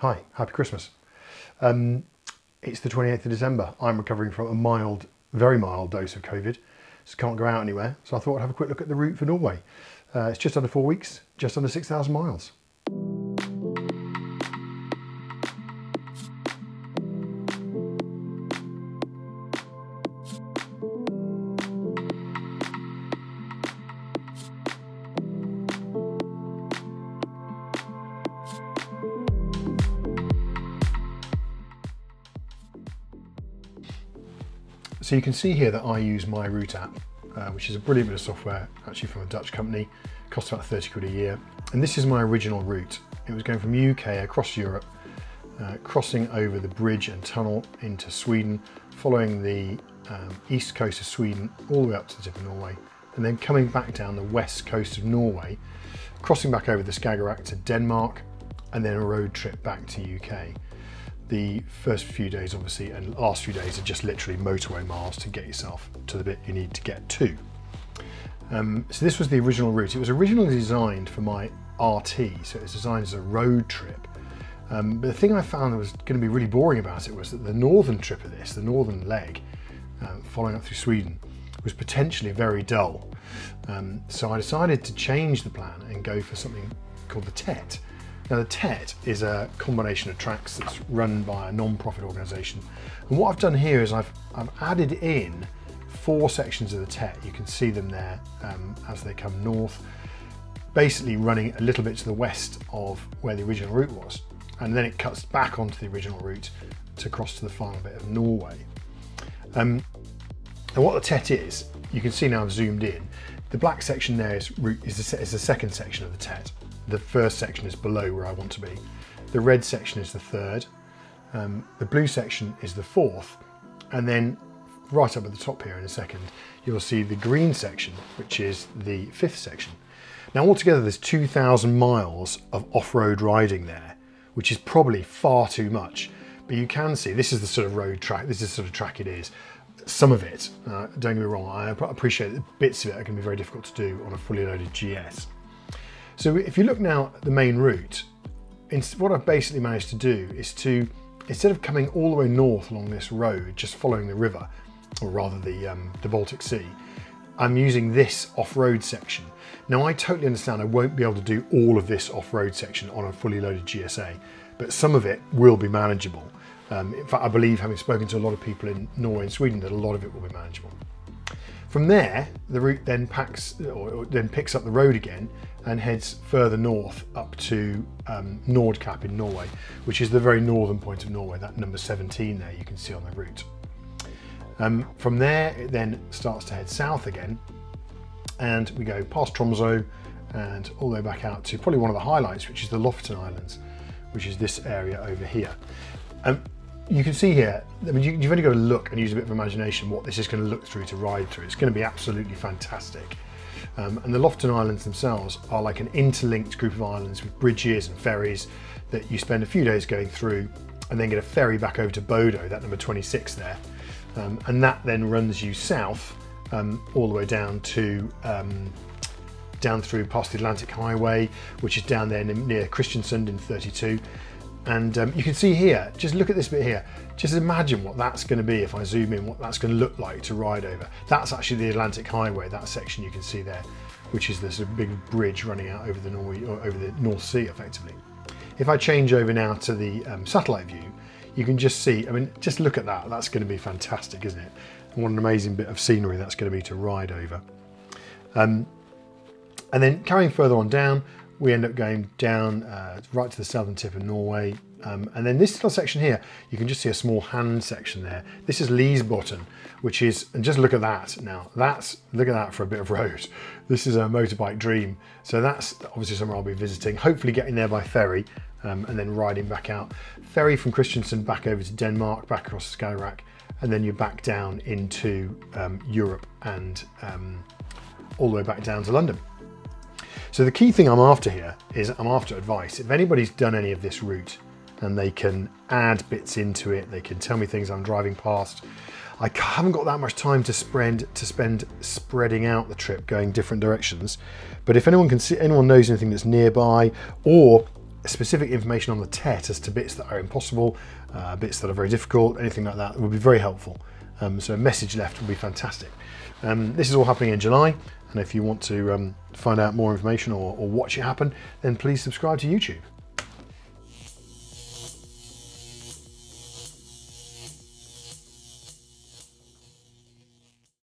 Hi, happy Christmas. It's the 28th of December. I'm recovering from a mild, very mild dose of COVID, so can't go out anywhere. So I thought I'd have a quick look at the route for Norway. It's just under 4 weeks, just under 6,000 miles. So you can see here that I use my route app, which is a brilliant bit of software, actually from a Dutch company, costs about 30 quid a year. And this is my original route. It was going from UK across Europe, crossing over the bridge and tunnel into Sweden, following the east coast of Sweden all the way up to the tip of Norway, and then coming back down the west coast of Norway, crossing back over the Skagerrak to Denmark, and then a road trip back to UK. The first few days, obviously, and last few days are just literally motorway miles to get yourself to the bit you need to get to. So this was the original route. It was originally designed for my RT, so it's designed as a road trip. But the thing I found that was going to be really boring about it was that the northern trip of this, the northern leg, following up through Sweden, was potentially very dull. So I decided to change the plan and go for something called the TET. Now the TET is a combination of tracks that's run by a non-profit organisation, and what I've done here is I've added in 4 sections of the TET. You can see them there as they come north, basically running a little bit to the west of where the original route was, and then it cuts back onto the original route to cross to the final bit of Norway. And what the TET is, you can see now I've zoomed in, the black section there is the second section of the TET. The first section is below where I want to be. The red section is the third. The blue section is the fourth. And then right up at the top here in a second, you'll see the green section, which is the 5th section. Now altogether, there's 2,000 miles of off-road riding there, which is probably far too much. But you can see, this is the sort of road track, this is the sort of track it is. Some of it, don't get me wrong, I appreciate that bits of it are going to be very difficult to do on a fully loaded GS. So if you look now at the main route, what I've basically managed to do is to, instead of coming all the way north along this road, just following the river, or rather the Baltic Sea, I'm using this off-road section. Now I totally understand I won't be able to do all of this off-road section on a fully loaded GSA, but some of it will be manageable. In fact, I believe, having spoken to a lot of people in Norway and Sweden, that a lot of it will be manageable. From there, the route then picks up the road again and heads further north up to Nordkap in Norway, which is the very northern point of Norway, that number 17 there you can see on the route. From there, it then starts to head south again, and we go past Tromsø and all the way back out to probably one of the highlights, which is the Lofoten Islands, which is this area over here. You can see here, I mean, you've only got to look and use a bit of imagination what this is going to look through to ride through. It's going to be absolutely fantastic. And the Lofoten Islands themselves are like an interlinked group of islands with bridges and ferries that you spend a few days going through and then get a ferry back over to Bodø, that number 26 there. And that then runs you south all the way down to down through past the Atlantic Highway, which is down there near Christiansund in 32. And you can see here, just look at this bit here, just imagine what that's going to be if I zoom in, what that's going to look like to ride over. That's actually the Atlantic Highway, that section you can see there, which is this big bridge running out over the North Sea effectively. If I change over now to the satellite view, you can just see, I mean, just look at that, that's going to be fantastic, isn't it? And what an amazing bit of scenery that's going to be to ride over. And then carrying further on down, we end up going down right to the southern tip of Norway. And then this little section here, you can just see a small hand section there. This is Lysebotn, which is, and just look at that now. That's, look at that for a bit of road. This is a motorbike dream. So that's obviously somewhere I'll be visiting, hopefully getting there by ferry and then riding back out. Ferry from Christiansund back over to Denmark, back across the Skagerrak, and then you're back down into Europe and all the way back down to London. So the key thing I'm after here is I'm after advice. If anybody's done any of this route and they can add bits into it, they can tell me things I'm driving past. I haven't got that much time to spend spreading out the trip, going different directions. But if anyone knows anything that's nearby, or specific information on the TET as to bits that are impossible, bits that are very difficult, anything like that would be very helpful. So a message left would be fantastic. This is all happening in July, and if you want to find out more information or watch it happen, then please subscribe to YouTube.